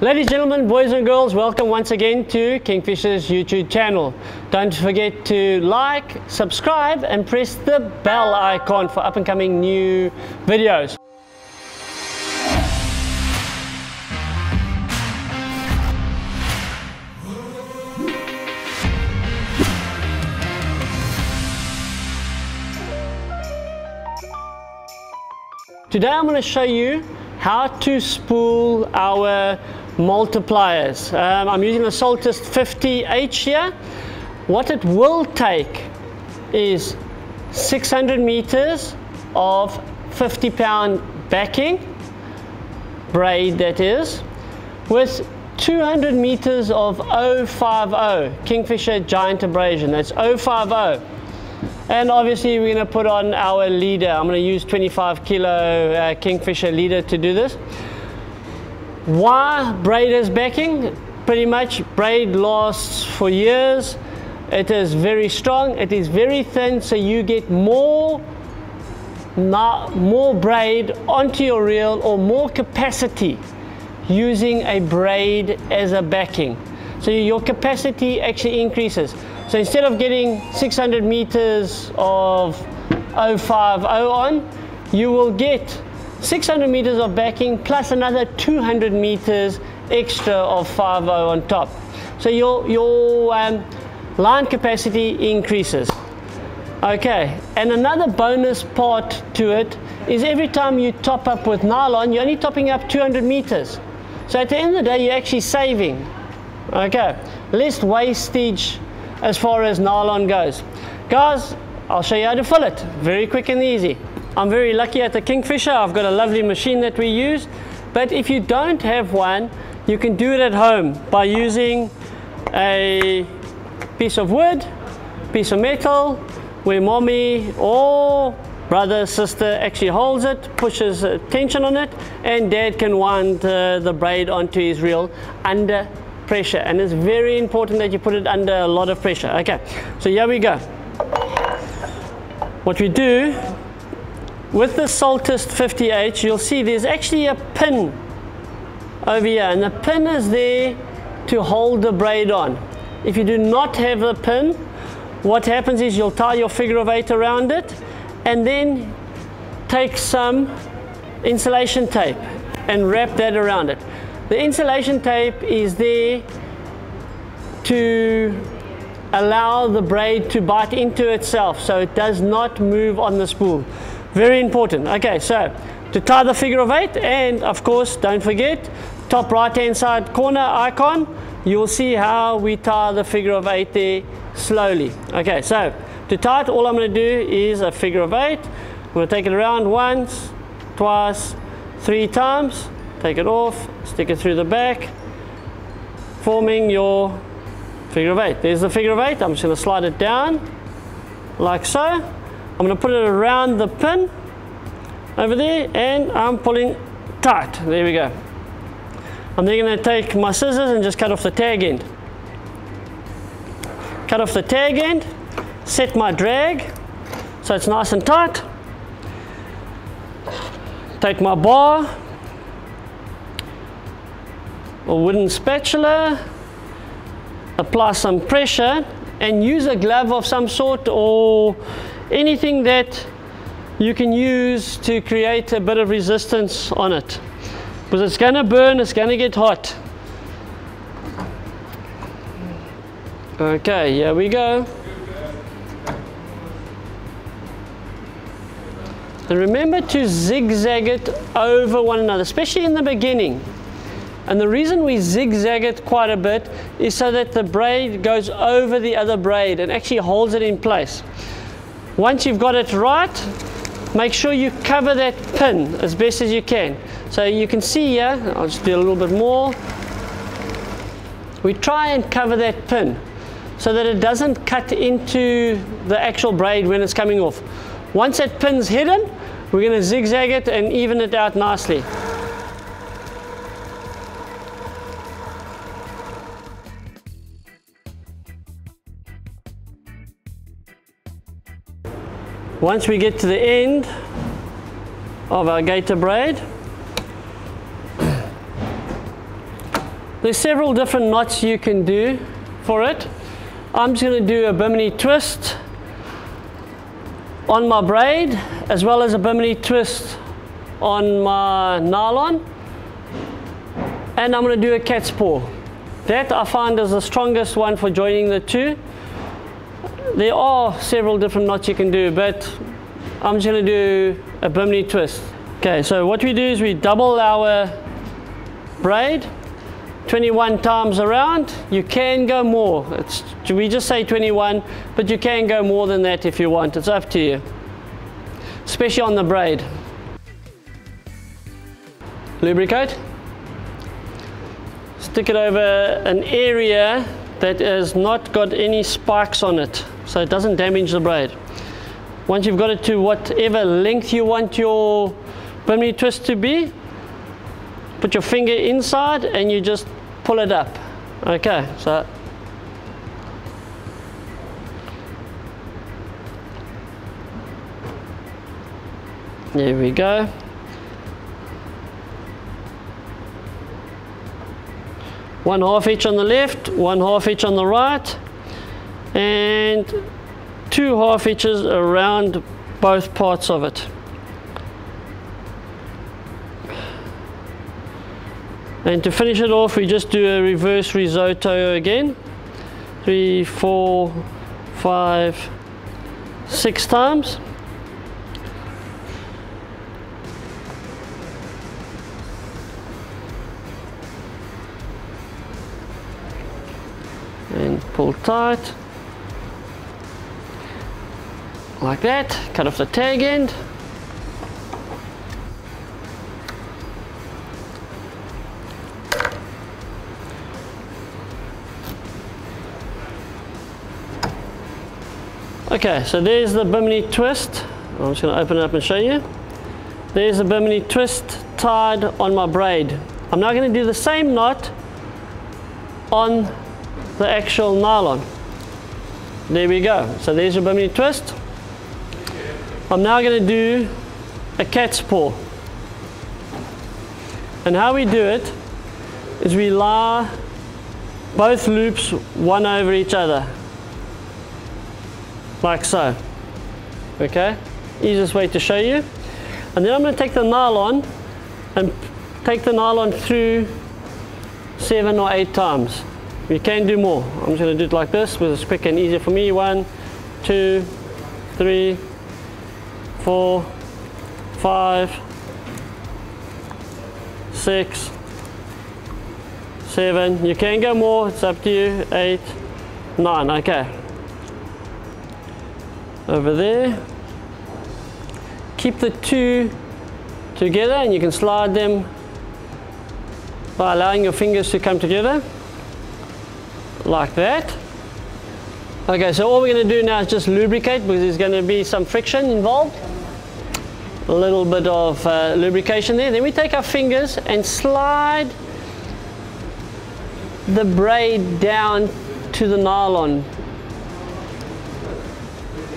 Ladies, gentlemen, boys and girls, welcome once again to Kingfisher's YouTube channel. Don't forget to like, subscribe and press the bell icon for up and coming new videos. Today I'm going to show you how to spool our multipliers. I'm using the Saltist 50H here. What it will take is 600 meters of 50-pound backing, braid that is, with 200 meters of 050 Kingfisher giant abrasion. That's 050. And obviously we're going to put on our leader. I'm going to use 25 kilo Kingfisher leader to do this. Why braid is backing? Pretty much braid lasts for years. It is very strong, it is very thin, so you get more braid onto your reel, or more capacity using a braid as a backing. So your capacity actually increases. So instead of getting 600 meters of 050 on, you will get 600 meters of backing plus another 200 meters extra of 50 on top. So your line capacity increases. Okay, and another bonus part to it is every time you top up with nylon, you're only topping up 200 meters. So at the end of the day, you're actually saving. Okay, less wastage as far as nylon goes. Guys, I'll show you how to fill it. Very quick and easy. I'm very lucky at the Kingfisher. I've got a lovely machine that we use, but if you don't have one, you can do it at home by using a piece of wood, piece of metal, where mommy or brother, sister actually holds it, pushes tension on it, and dad can wind the braid onto his reel under pressure. And it's very important that you put it under a lot of pressure. Okay, so here we go. What we do with the Saltist 50H, you'll see there's actually a pin over here, and the pin is there to hold the braid on. If you do not have the pin, what happens is you'll tie your figure of 8 around it, and then take some insulation tape and wrap that around it. The insulation tape is there to allow the braid to bite into itself so it does not move on the spool. Very important. Okay, so to tie the figure of 8, and of course don't forget, top right hand side corner icon, you'll see how we tie the figure of 8 there slowly. Okay, so to tie it, all I'm going to do is a figure of 8. I'm going to take it around once, twice, 3 times. Take it off, stick it through the back, forming your figure of 8. There's the figure of 8. I'm just going to slide it down like so. I'm going to put it around the pin over there, and I'm pulling tight. There we go. I'm then going to take my scissors and just cut off the tag end. Cut off the tag end, set my drag so it's nice and tight. Take my bar, a wooden spatula, apply some pressure, and use a glove of some sort or anything that you can use to create a bit of resistance on it, because it's going to burn, it's going to get hot. Okay, here we go. And remember to zigzag it over one another, especially in the beginning. And the reason we zigzag it quite a bit is so that the braid goes over the other braid and actually holds it in place. Once you've got it right, make sure you cover that pin as best as you can. So you can see here, I'll just do a little bit more. We try and cover that pin so that it doesn't cut into the actual braid when it's coming off. Once that pin's hidden, we're going to zigzag it and even it out nicely. Once we get to the end of our gator braid, There's several different knots you can do for it. I'm just going to do a Bimini twist on my braid, as well as a Bimini twist on my nylon, and I'm going to do a cat's paw. That I find is the strongest one for joining the two. There are several different knots you can do, but I'm just going to do a Bimini twist. Okay, so what we do is we double our braid 21 times around. You can go more. We just say 21, but you can go more than that if you want. It's up to you, especially on the braid. Lubricate. Stick it over an area that has not got any spikes on it, so it doesn't damage the braid. Once you've got it to whatever length you want your Bimini twist to be, put your finger inside and you just pull it up. Okay, so there we go. One half each on the left, one half each on the right, and two half inches around both parts of it. And to finish it off, we just do a reverse risotto again, 3, 4, 5, 6 times. And pull tight. Like that, cut off the tag end. Okay, so there's the Bimini twist. I'm just going to open it up and show you. There's the Bimini twist tied on my braid. I'm now going to do the same knot on the actual nylon. There we go. So there's your Bimini twist. I'm now going to do a cat's paw, and how we do it is we lie both loops one over each other, like so. Okay, easiest way to show you. And then I'm going to take the nylon and take the nylon through 7 or 8 times. You can do more. I'm just going to do it like this because it's quick and easier for me. 1, 2, 3, 4, 5, 6, 7. You can go more, it's up to you. 8, 9. Okay, over there, keep the two together, and you can slide them by allowing your fingers to come together like that. Okay, so all we're going to do now is just lubricate, because there's going to be some friction involved. A little bit of lubrication there. Then we take our fingers and slide the braid down to the nylon.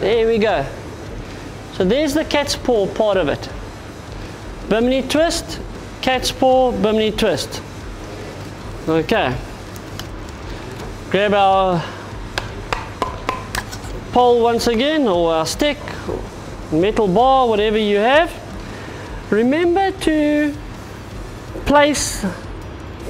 There we go. So there's the cat's paw part of it. Bimini twist, cat's paw, Bimini twist. Okay. Grab our pole once again, or a stick, metal bar, whatever you have. Remember to place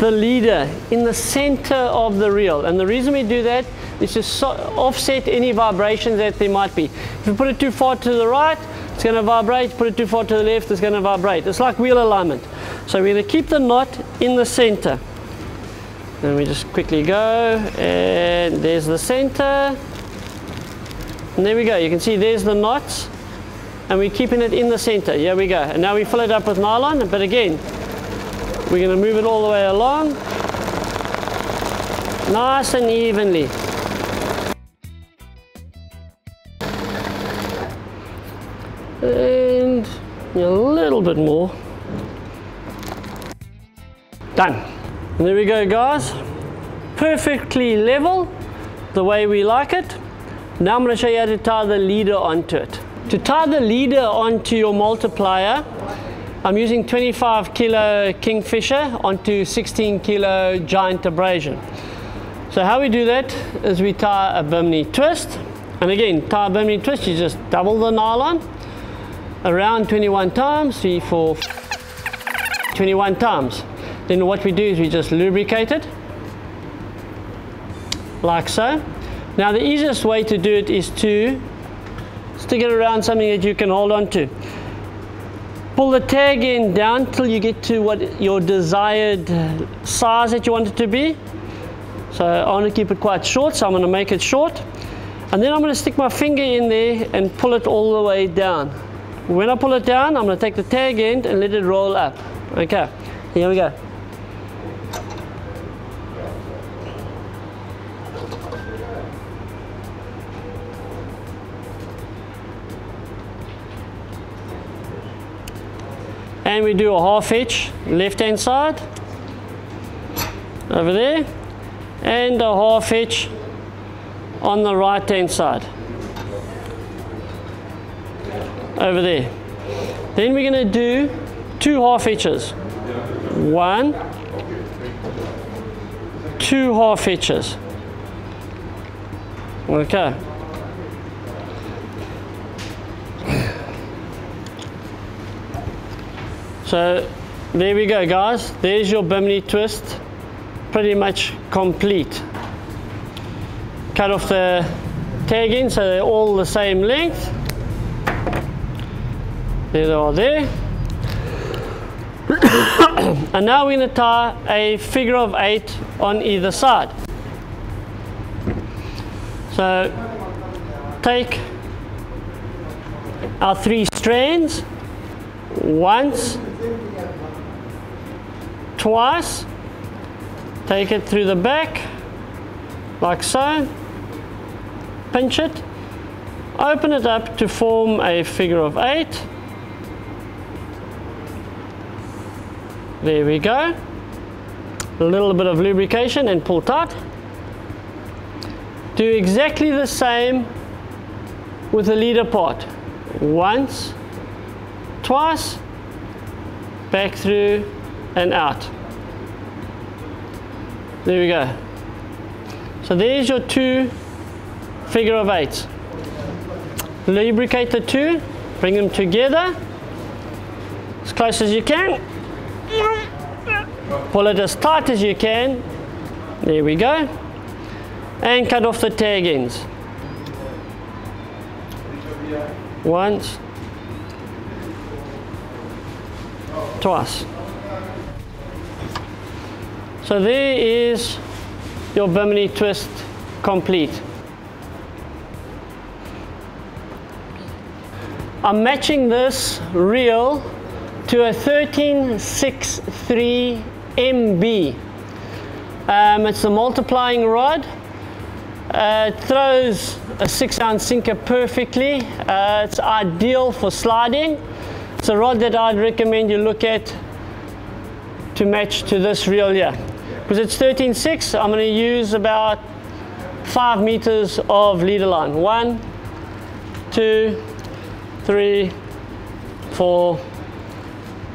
the leader in the center of the reel, and the reason we do that is to offset any vibrations that there might be. If you put it too far to the right, it's going to vibrate. Put it too far to the left, it's going to vibrate. It's like wheel alignment. So we're going to keep the knot in the center. Then we just quickly go, and there's the center. And there we go, you can see there's the knots, and we're keeping it in the center. Here we go. And now we fill it up with nylon, but again, we're going to move it all the way along, nice and evenly. And a little bit more. Done. And there we go, guys. Perfectly level, the way we like it. Now I'm going to show you how to tie the leader onto it. To tie the leader onto your multiplier, I'm using 25 kilo Kingfisher onto 16 kilo giant abrasion. So how we do that is we tie a Bimini twist, and again, tie a Bimini twist, you just double the nylon around 21 times, 21 times. Then what we do is we just lubricate it, like so. Now the easiest way to do it is to stick it around something that you can hold on to. Pull the tag end down till you get to what your desired size that you want it to be. So I want to keep it quite short, so I'm going to make it short. And then I'm going to stick my finger in there and pull it all the way down. When I pull it down, I'm going to take the tag end and let it roll up. Okay, here we go. And we do a half hitch, left hand side, over there, and a half hitch on the right hand side, over there. Then we're going to do two half hitches, 1, 2 half hitches. Okay. So there we go, guys. There's your Bimini twist, pretty much complete. Cut off the tag end so they're all the same length. There they are there. And now we're going to tie a figure of 8 on either side. So take our 3 strands once, twice, take it through the back, like so, pinch it, open it up to form a figure of 8. There we go. A little bit of lubrication and pull tight. Do exactly the same with the leader part. Once, twice, back through and out. There we go. So there's your 2 figure of 8s. Lubricate the 2, bring them together as close as you can. Pull it as tight as you can. There we go. And cut off the tag ends. Once, twice. So there is your Bimini twist complete. I'm matching this reel to a 1363 MB. It's a multiplying rod. It throws a 6-ounce sinker perfectly. It's ideal for sliding. It's a rod that I'd recommend you look at to match to this reel here. Because it's 13.6, I'm going to use about 5 meters of leader line. 1, 2, 3, 4,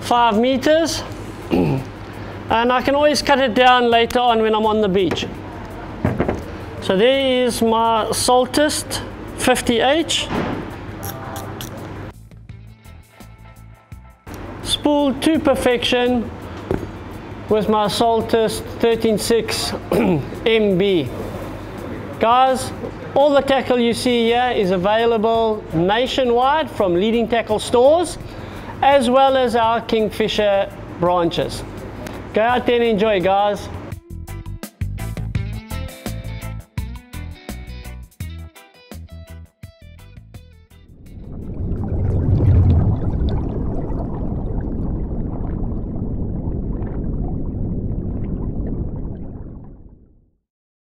5 meters. And I can always cut it down later on when I'm on the beach. So there is my Saltist 50H. Spool to perfection with my Saltist 13.6 MB. Guys, all the tackle you see here is available nationwide from leading tackle stores, as well as our Kingfisher branches. Go out there and enjoy, guys.